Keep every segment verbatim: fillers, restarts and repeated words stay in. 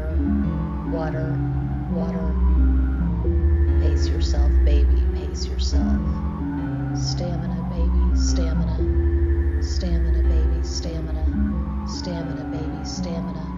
water, water, water. Pace yourself, baby, pace yourself. Stamina, baby, stamina. Stamina, baby, stamina. Stamina, baby, stamina.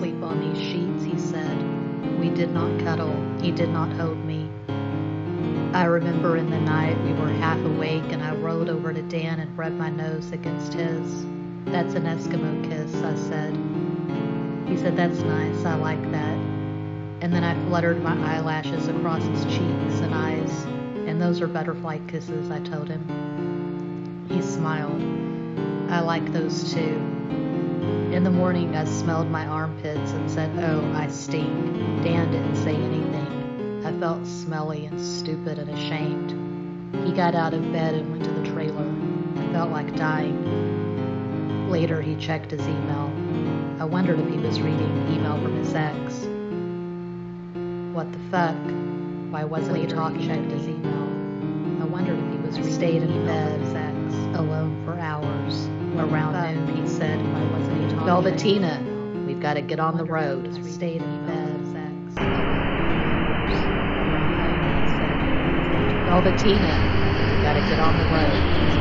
sleep on these sheets, he said. We did not cuddle. He did not hold me. I remember in the night we were half awake and I rolled over to Dan and rubbed my nose against his. That's an Eskimo kiss, I said. He said, that's nice, I like that. And then I fluttered my eyelashes across his cheeks and eyes, and those are butterfly kisses, I told him. He smiled. I like those too. In the morning I smelled my armpits and said, oh, I stink. Dan didn't say anything. I felt smelly and stupid and ashamed. He got out of bed and went to the trailer. I felt like dying. Later, he checked his email. I wondered if he was reading email from his ex. What the fuck? Why wasn't he talking? He checked his email. I wondered if he was reading. Stayed in bed, alone for hours. Around noon, he said, "Why wasn't he talking?" Velvetina, we've got to get on the road. Stayed in bed. Velvetina, gotta get on the road.